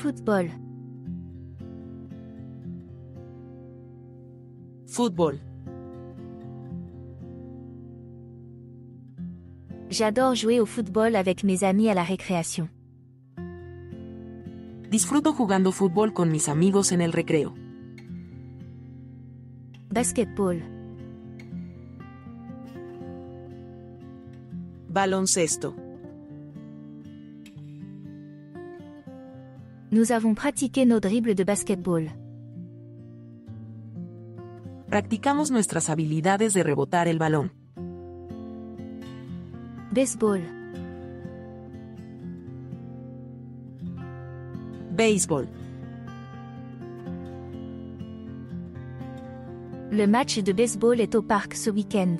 football. Football. J'adore jouer au football avec mes amis à la récréation. Disfruto jugando fútbol con mis amigos en el recreo. Basketball. Baloncesto. Nous avons pratiqué nos dribbles de basketball. Practicamos nuestras habilidades de rebotar el balón. Baseball. Baseball. Le match de baseball est au parc ce week-end.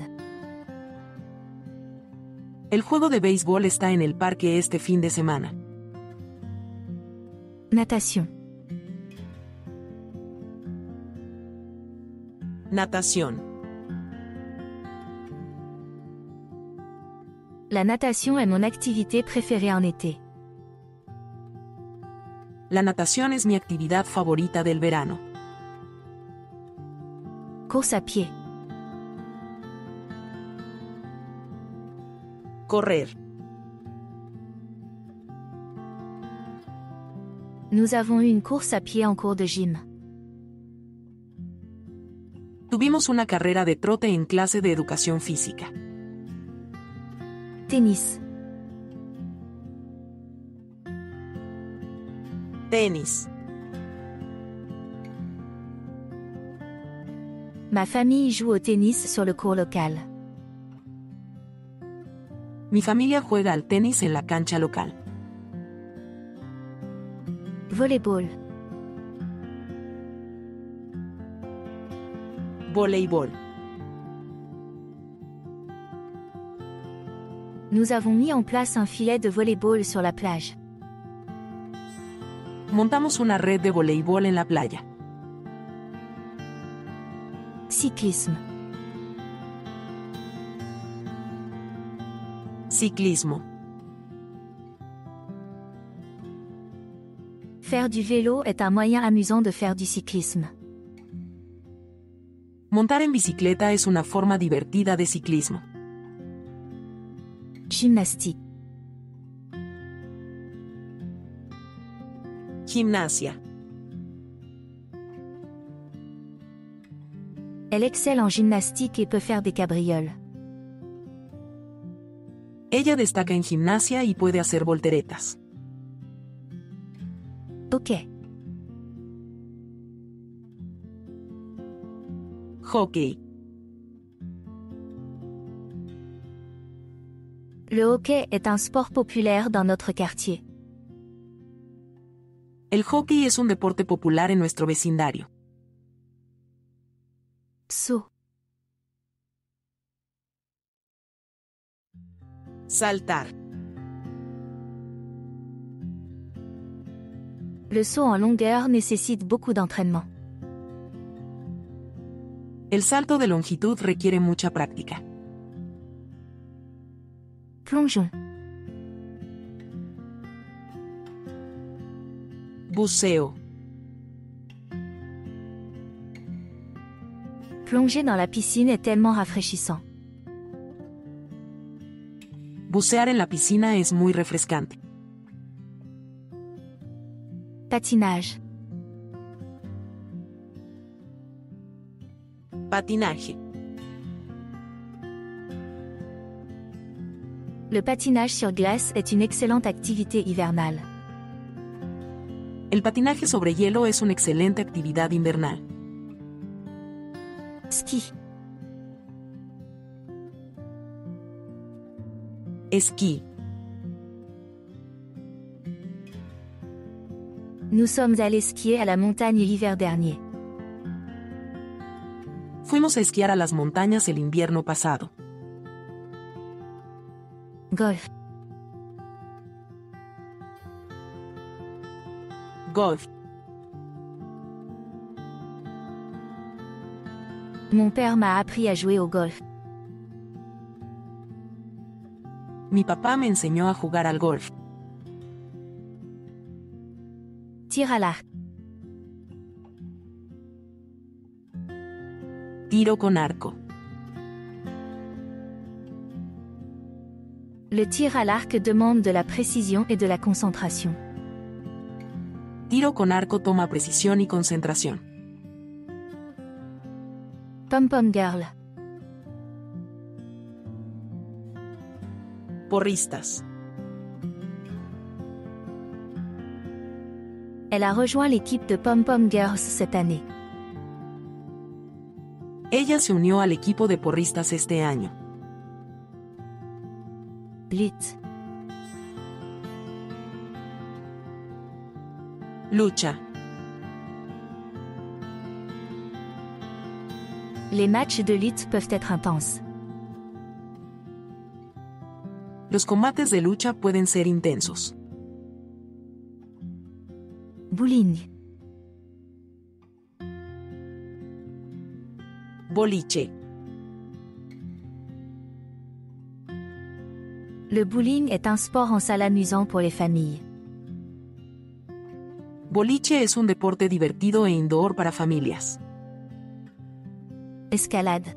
El juego de béisbol está en el parque este fin de semana. Natation. Natación. La natation est mon activité préférée en été. La natación es mi actividad favorita del verano. Course à pied. Correr. Nous avons eu une course à pied en cours de gym. Tuvimos una carrera de trote en clase de educación física. Tennis. Tennis. Ma famille joue au tennis sur le court local. Mi familia juega al tenis en la cancha local. Voleibol. Voleibol. Nous avons mis en place un filet de voleibol sur la plage. Montamos una red de voleibol en la playa. Cyclisme. Ciclismo. Faire du vélo est un moyen amusant de faire du cyclisme. Montar en bicicleta es una forma divertida de ciclismo. Gymnastique. Gimnasia. Elle excelle en gymnastique et peut faire des cabrioles. Ella destaca en gimnasia y puede hacer volteretas. Hockey. Hockey. Le hockey est un sport populaire dans notre quartier. El hockey es un deporte popular en nuestro vecindario. Saut. Saltar. Le saut en longueur nécessite beaucoup d'entraînement. El salto de longitud requiere mucha práctica. Plongeon. Buceo. Plonger dans la piscine est tellement rafraîchissant. Bucear en la piscina es muy refrescante. Patinage. Patinaje. Le patinage sur glace est une excellente activité hivernale. El patinaje sobre hielo es una excelente actividad invernal. Ski. Esquí. Nous sommes allés skier à la montagne l'hiver dernier. Fuimos a esquiar a las montañas el invierno pasado. Golf. Golf. Mon père m'a appris à jouer au golf. Mi papá me enseñó a jugar al golf. Tir à l'arc. Tiro con arco. Le tir à l'arc demande de la précision et de la concentration. Tiro con arco toma precisión y concentración. Pom-pom girl. Porristas. Elle a rejoint l'équipe de Pom-Pom Girls cette année. Ella se unió al equipo de porristas este año. Blitz. Lucha. Les matchs de lutte peuvent être intenses. Los combates de lucha pueden ser intensos. Bowling. Boliche. Le bowling est un sport en salle amusant pour les familles. Boliche es un deporte divertido e indoor para familias. Escalade.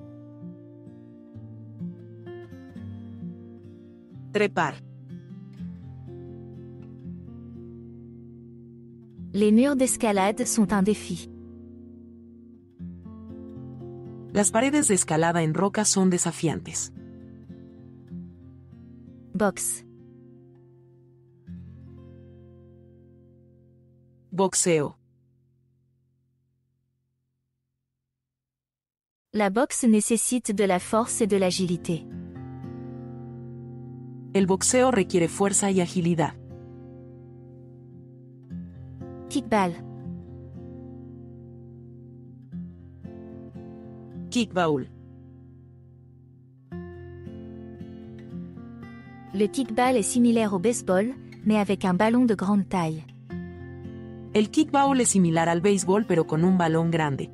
Trepar. Les murs d'escalade sont un défi. Las paredes de escalada en roca son desafiantes. Boxe. Boxeo. La boxe nécessite de la force et de l'agilité. El boxeo requiere fuerza y agilidad. Kickball. Kickball. Le kickball est similaire au baseball, mais avec un ballon de grande taille. El kickball es similar al béisbol pero con un balón grande.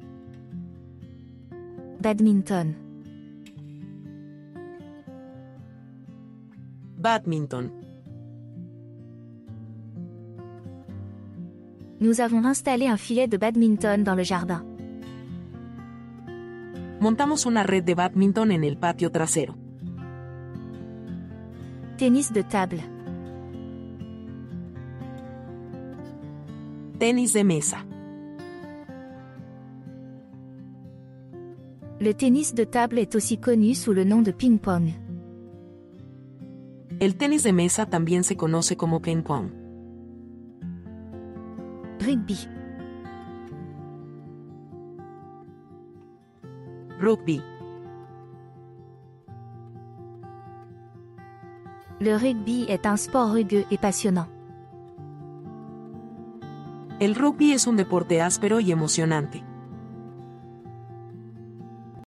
Badminton. Badminton. Nous avons installé un filet de badminton dans le jardin. Montamos una red de badminton en el patio trasero. Tennis de table. Tennis de mesa. Le tennis de table est aussi connu sous le nom de ping-pong. El tenis de mesa también se conoce como ping-pong. Rugby. Rugby. Le rugby est un sport rugueux et passionnant. El rugby es un deporte áspero y emocionante.